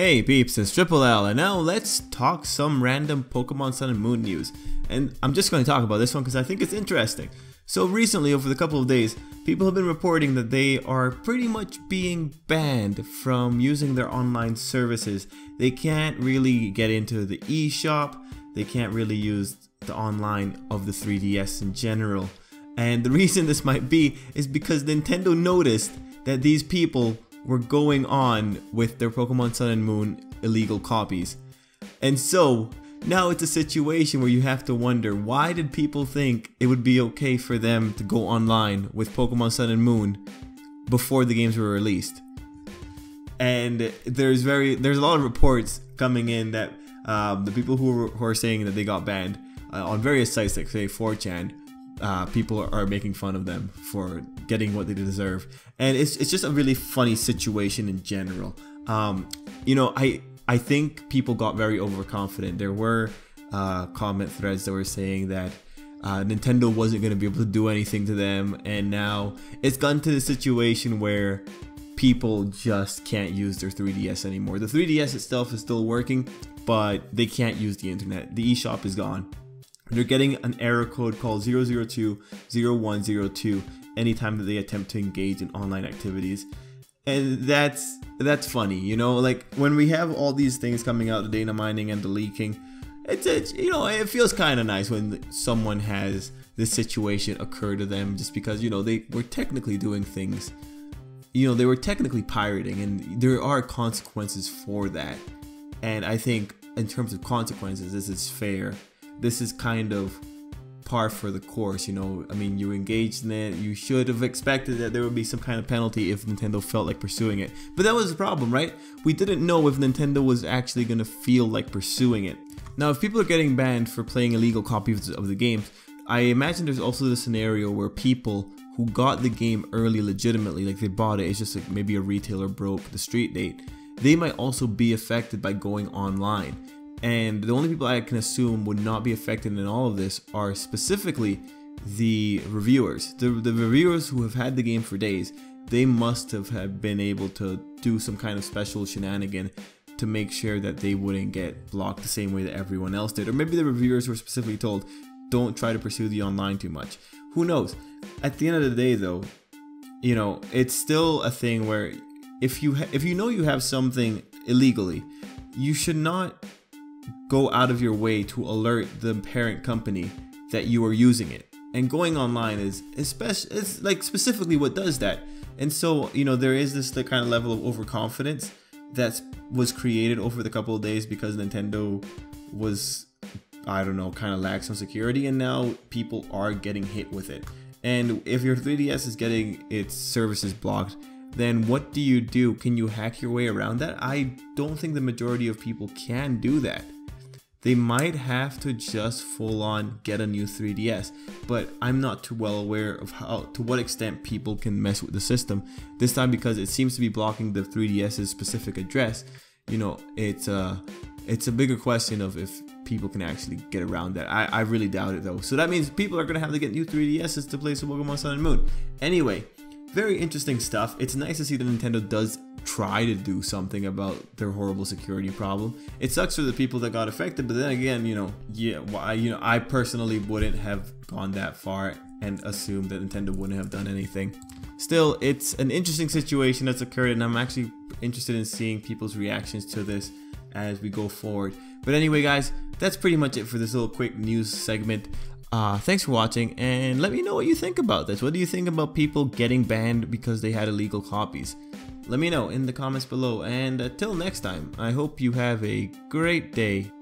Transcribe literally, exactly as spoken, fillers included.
Hey peeps, it's Triple L, and now let's talk some random Pokemon Sun and Moon news. And I'm just going to talk about this one because I think it's interesting. So recently, over the couple of days, people have been reporting that they are pretty much being banned from using their online services. They can't really get into the eShop, they can't really use the online of the three D S in general. And the reason this might be is because Nintendo noticed that these people were going on with their Pokemon Sun and Moon illegal copies. And so now it's a situation where you have to wonder, why did people think it would be okay for them to go online with Pokemon Sun and Moon before the games were released? And there's very there's a lot of reports coming in that um, the people who are, who are saying that they got banned uh, on various sites like say four chan, Uh, people are making fun of them for getting what they deserve, and it's it's just a really funny situation in general. Um, you know, I I think people got very overconfident. There were uh, comment threads that were saying that uh, Nintendo wasn't going to be able to do anything to them, and now it's gotten to the situation where people just can't use their three D S anymore. The three D S itself is still working, but they can't use the internet. The eShop is gone. They're getting an error code called zero zero two zero one zero two anytime that they attempt to engage in online activities. And that's that's funny, you know, like when we have all these things coming out, the data mining and the leaking, it's, it's you know, it feels kind of nice when someone has this situation occur to them, just because, you know, they were technically doing things, you know, they were technically pirating, and there are consequences for that. And I think in terms of consequences, this is fair. This is kind of par for the course, you know. I mean, you engaged in it. You should have expected that there would be some kind of penalty if Nintendo felt like pursuing it. But that was the problem, right? We didn't know if Nintendo was actually going to feel like pursuing it. Now, if people are getting banned for playing illegal copies of the games, I imagine there's also the scenario where people who got the game early legitimately, like they bought it, it's just like maybe a retailer broke the street date, they might also be affected by going online. And the only people I can assume would not be affected in all of this are specifically the reviewers. The, the reviewers who have had the game for days, they must have, have been able to do some kind of special shenanigan to make sure that they wouldn't get blocked the same way that everyone else did. Or maybe the reviewers were specifically told, don't try to pursue the online too much. Who knows? At the end of the day though, you know, it's still a thing where if you, ha if you know you have something illegally, you should not go out of your way to alert the parent company that you are using it. And going online is especially, it's like specifically what does that. And so, you know, there is this like kind of level of overconfidence that was created over the couple of days because Nintendo was, I don't know, kind of lax on security, and now people are getting hit with it. And if your three D S is getting its services blocked, then what do you do? Can you hack your way around that? I don't think the majority of people can do that. They might have to just full on get a new three D S, but I'm not too well aware of how, to what extent people can mess with the system this time, because it seems to be blocking the three D S's specific address. You know, it's a, it's a bigger question of if people can actually get around that. I, I really doubt it though. So that means people are going to have to get new three D S's to play some Pokemon Sun and Moon. Anyway, very interesting stuff. It's nice to see that Nintendo does try to do something about their horrible security problem. It sucks for the people that got affected, but then again, you know, yeah, why, you know, I personally wouldn't have gone that far and assumed that Nintendo wouldn't have done anything. Still, it's an interesting situation that's occurred, and I'm actually interested in seeing people's reactions to this as we go forward. But anyway, guys, that's pretty much it for this little quick news segment. Uh, thanks for watching, and let me know what you think about this. What do you think about people getting banned because they had illegal copies? Let me know in the comments below, and until next time, I hope you have a great day.